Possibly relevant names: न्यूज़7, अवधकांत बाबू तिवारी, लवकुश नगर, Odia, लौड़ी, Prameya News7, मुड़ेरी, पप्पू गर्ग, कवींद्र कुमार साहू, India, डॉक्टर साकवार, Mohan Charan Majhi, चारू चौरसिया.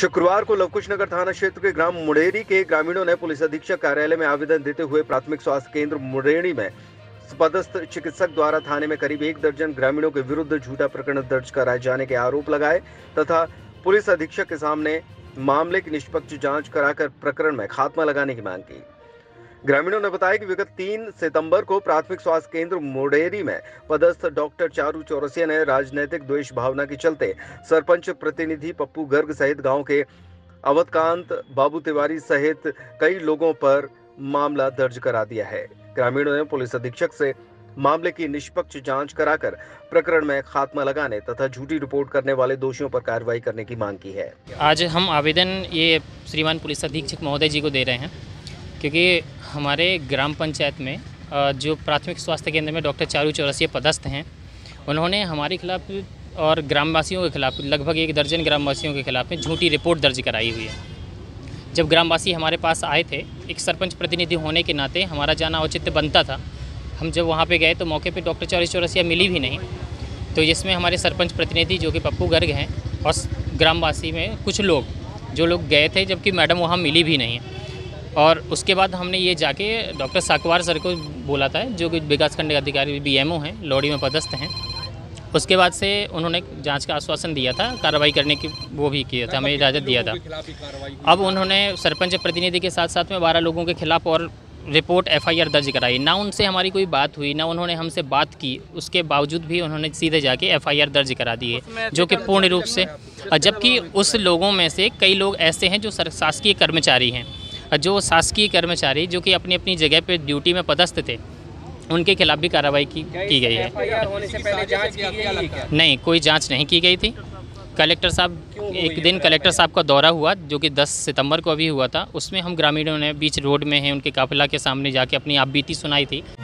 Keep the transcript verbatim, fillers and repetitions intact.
शुक्रवार को लवकुश नगर थाना क्षेत्र के ग्राम मुड़ेरी के ग्रामीणों ने पुलिस अधीक्षक कार्यालय में आवेदन देते हुए प्राथमिक स्वास्थ्य केंद्र मुड़ेरी में पदस्थ चिकित्सक द्वारा थाने में करीब एक दर्जन ग्रामीणों के विरुद्ध झूठा प्रकरण दर्ज कराए जाने के आरोप लगाए तथा पुलिस अधीक्षक के सामने मामले की निष्पक्ष जांच कराकर प्रकरण में खात्मा लगाने की मांग की। ग्रामीणों ने बताया कि विगत तीन सितंबर को प्राथमिक स्वास्थ्य केंद्र मुड़ेरी में पदस्थ डॉक्टर चारू चौरसिया ने राजनीतिक द्वेष भावना के चलते सरपंच प्रतिनिधि पप्पू गर्ग सहित गांव के अवधकांत बाबू तिवारी सहित कई लोगों पर मामला दर्ज करा दिया है। ग्रामीणों ने पुलिस अधीक्षक से मामले की निष्पक्ष जांच कराकर प्रकरण में खात्मा लगाने तथा झूठी रिपोर्ट करने वाले दोषियों पर कार्रवाई करने की मांग की है। आज हम आवेदन ये श्रीमान पुलिस अधीक्षक महोदय जी को दे रहे हैं क्योंकि हमारे ग्राम पंचायत में जो प्राथमिक स्वास्थ्य केंद्र में डॉक्टर चारू चौरसिया पदस्थ हैं, उन्होंने हमारे खिलाफ और ग्रामवासियों के खिलाफ लगभग एक दर्जन ग्रामवासियों के खिलाफ में झूठी रिपोर्ट दर्ज कराई हुई है। जब ग्रामवासी हमारे पास आए थे, एक सरपंच प्रतिनिधि होने के नाते हमारा जाना औचित्य बनता था। हम जब वहाँ पे गए तो मौके पर डॉक्टर चारू चौरसिया मिली भी नहीं, तो जिसमें हमारे सरपंच प्रतिनिधि जो कि पप्पू गर्ग हैं और ग्रामवासी में कुछ लोग जो लोग गए थे, जबकि मैडम वहाँ मिली भी नहीं। और उसके बाद हमने ये जाके डॉक्टर साकवार सर को बोला था, जो कि विकासखंड अधिकारी बीएमओ हैं, लौड़ी में पदस्थ हैं। उसके बाद से उन्होंने जांच का आश्वासन दिया था, कार्रवाई करने की वो भी किया था, हमें इजाज़त दिया था। अब उन्होंने सरपंच प्रतिनिधि के साथ साथ में बारह लोगों के खिलाफ और रिपोर्ट एफआईआर दर्ज कराई। ना उनसे हमारी कोई बात हुई, ना उन्होंने हमसे बात की, उसके बावजूद भी उन्होंने सीधे जाके एफआईआर दर्ज करा दी है, जो कि पूर्ण रूप से, जबकि उस लोगों में से कई लोग ऐसे हैं जो शासकीय कर्मचारी हैं, जो शासकीय कर्मचारी जो कि अपनी अपनी जगह पे ड्यूटी में पदस्थ थे, उनके खिलाफ भी कार्रवाई की, की गई है। नहीं, कोई जांच नहीं की गई थी। कलेक्टर साहब, एक दिन कलेक्टर साहब का दौरा हुआ जो कि दस सितंबर को अभी हुआ था। उसमें हम ग्रामीणों ने बीच रोड में हैं उनके काफिला के सामने जाके अपनी आपबीती सुनाई थी।